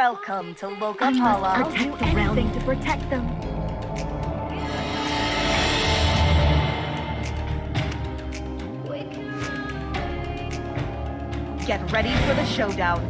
Welcome to Loka Pala. I'll do anything to protect them. Get ready for the showdown.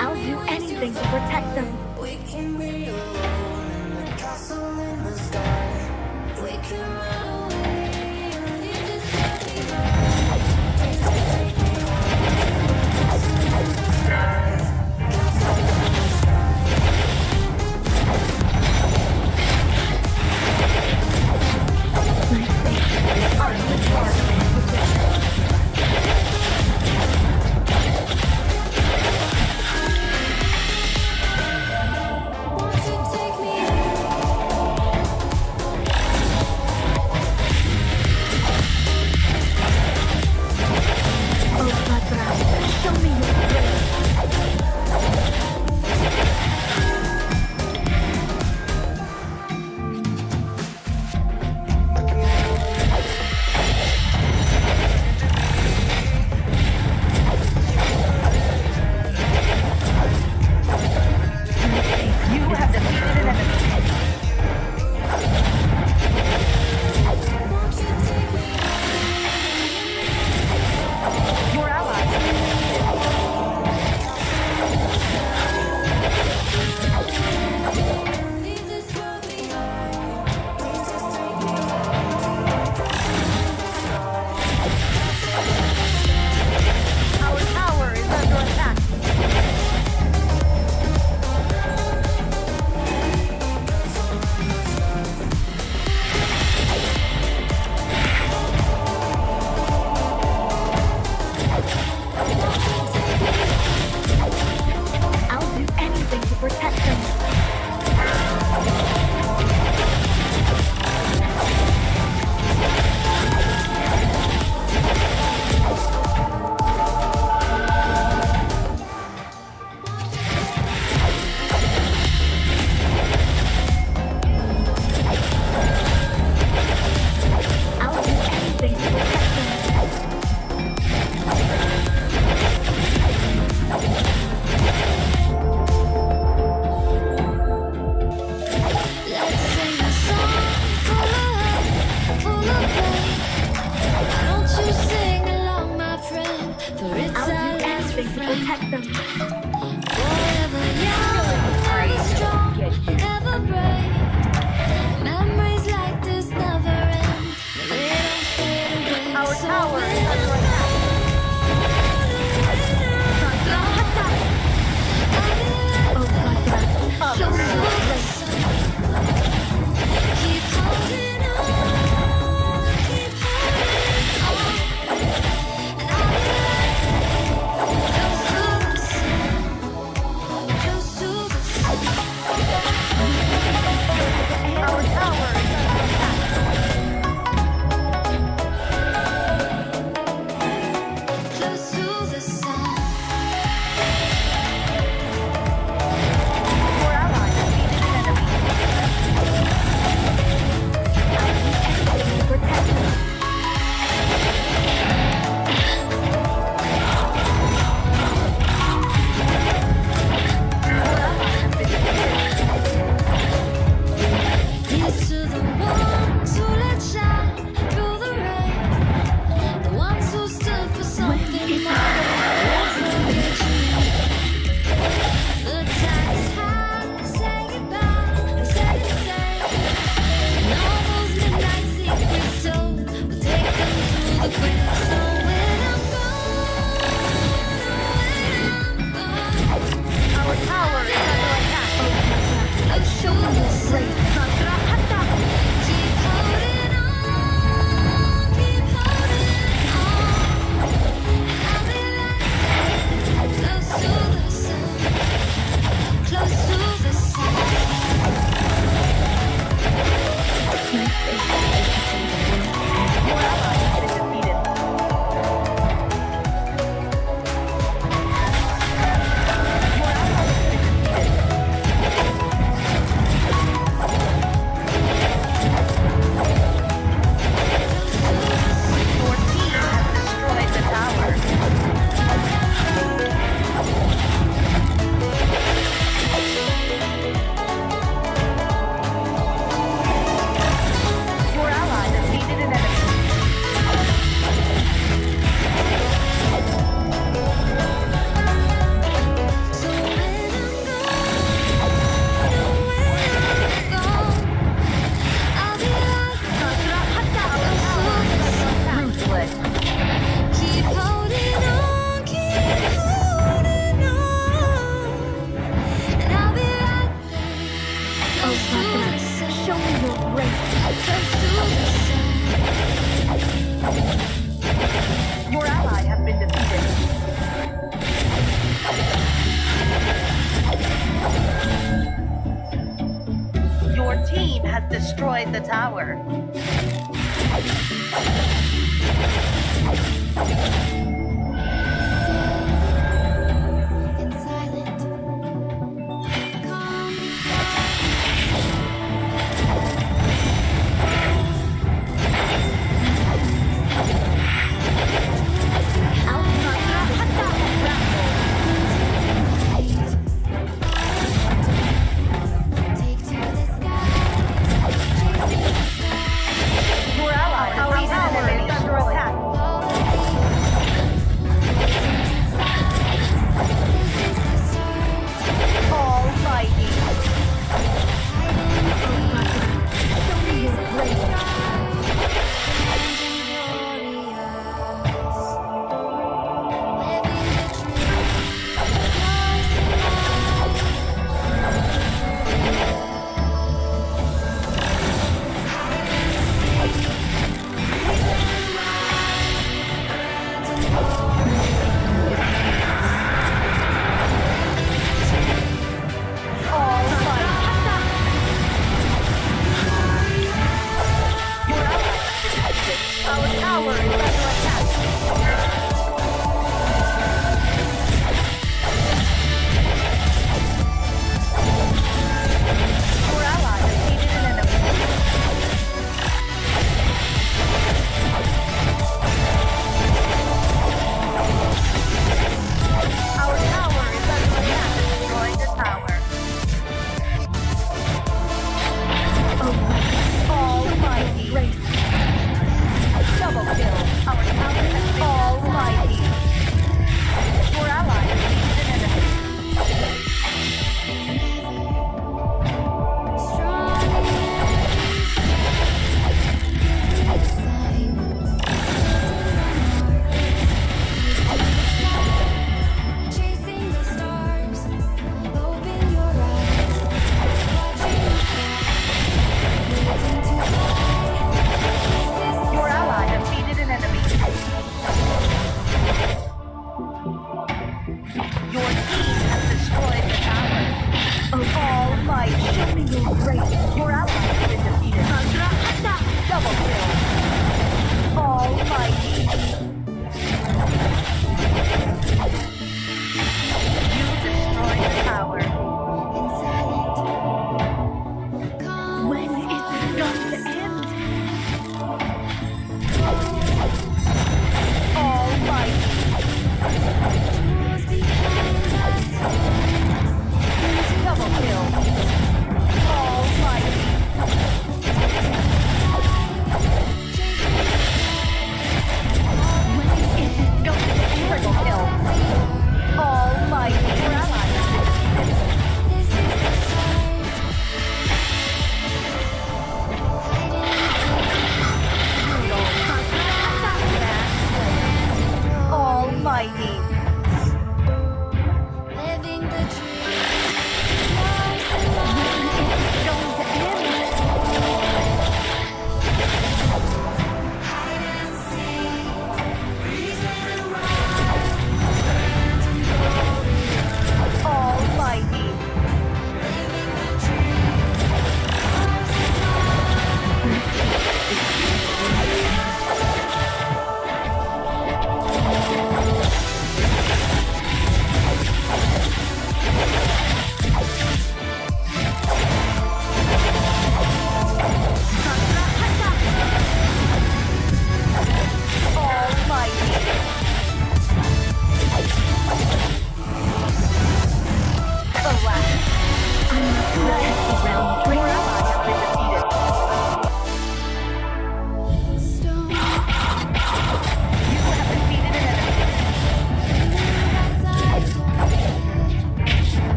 I'll do anything to protect them. We can be alone in the castle in the sky. We can run away. Protect them. Forever young, ever strong, ever brave. Memories like this never end. They don't fade away. Our tower is under attack. Oh my God! Show me your grace. Keep holding on. Keep holding on. Our tower is under attack. destroyed the tower.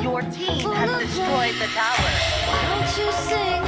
Your 14 has destroyed the tower. Why don't you sing?